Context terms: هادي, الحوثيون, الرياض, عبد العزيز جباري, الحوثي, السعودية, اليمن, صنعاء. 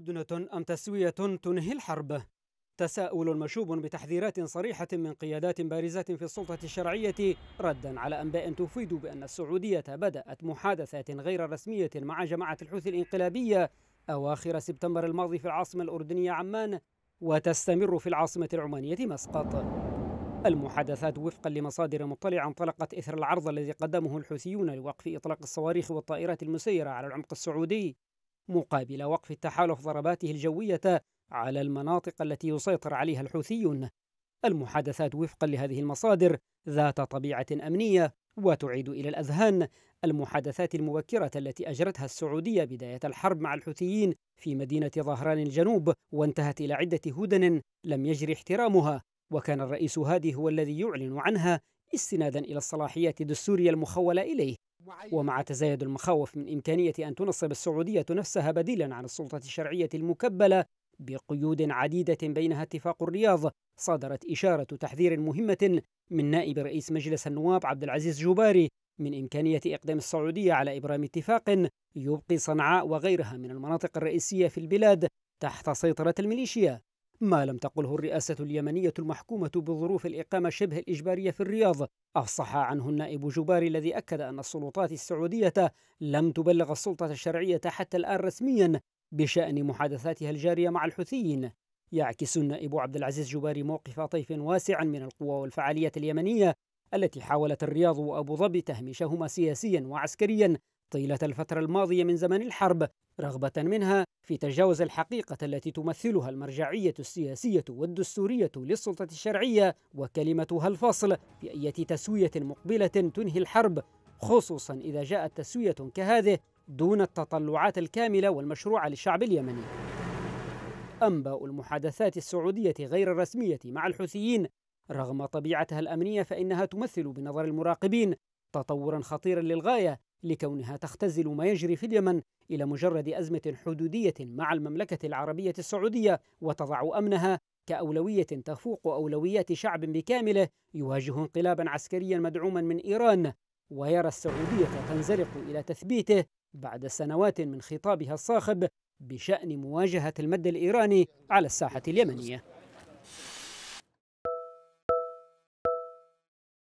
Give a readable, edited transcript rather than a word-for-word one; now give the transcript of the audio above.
هدنة أم تسوية تنهي الحرب؟ تساؤل مشوب بتحذيرات صريحة من قيادات بارزة في السلطة الشرعية ردا على أنباء تفيد بأن السعودية بدأت محادثات غير رسمية مع جماعة الحوثي الانقلابية أواخر سبتمبر الماضي في العاصمة الأردنية عمان وتستمر في العاصمة العمانية مسقط. المحادثات وفقا لمصادر مطلعة انطلقت إثر العرض الذي قدمه الحوثيون لوقف إطلاق الصواريخ والطائرات المسيرة على العمق السعودي مقابل وقف التحالف ضرباته الجوية على المناطق التي يسيطر عليها الحوثيون. المحادثات وفقا لهذه المصادر ذات طبيعة أمنية وتعيد إلى الأذهان المحادثات المبكرة التي أجرتها السعودية بداية الحرب مع الحوثيين في مدينة ظهران الجنوب وانتهت إلى عدة هدن لم يجري احترامها، وكان الرئيس هادي هو الذي يعلن عنها استنادا إلى الصلاحيات الدستورية المخولة إليه. ومع تزايد المخاوف من إمكانية أن تنصب السعودية نفسها بديلا عن السلطة الشرعية المكبلة بقيود عديدة بينها اتفاق الرياض، صدرت إشارة تحذير مهمة من نائب رئيس مجلس النواب عبد العزيز جباري من إمكانية إقدام السعودية على إبرام اتفاق يبقي صنعاء وغيرها من المناطق الرئيسية في البلاد تحت سيطرة الميليشيا، ما لم تقله الرئاسة اليمنية المحكومة بظروف الإقامة شبه الإجبارية في الرياض. أفصح عنه النائب جباري الذي أكد أن السلطات السعودية لم تبلغ السلطة الشرعية حتى الآن رسميا بشأن محادثاتها الجارية مع الحوثيين. يعكس النائب عبد العزيز جباري موقف طيف واسع من القوى والفعالية اليمنية التي حاولت الرياض وأبو ظبي تهميشهما سياسيا وعسكريا طيلة الفترة الماضية من زمن الحرب، رغبة منها في تجاوز الحقيقة التي تمثلها المرجعية السياسية والدستورية للسلطة الشرعية وكلمتها الفصل في أي تسوية مقبلة تنهي الحرب، خصوصا إذا جاءت تسوية كهذه دون التطلعات الكاملة والمشروعة للشعب اليمني. أنباء المحادثات السعودية غير الرسمية مع الحوثيين رغم طبيعتها الأمنية فإنها تمثل بنظر المراقبين تطورا خطيرا للغاية، لكونها تختزل ما يجري في اليمن إلى مجرد أزمة حدودية مع المملكة العربية السعودية وتضع أمنها كأولوية تفوق أولويات شعب بكامله يواجه انقلابا عسكريا مدعوما من إيران، ويرى السعودية تنزلق إلى تثبيته بعد سنوات من خطابها الصاخب بشأن مواجهة المد الإيراني على الساحة اليمنية.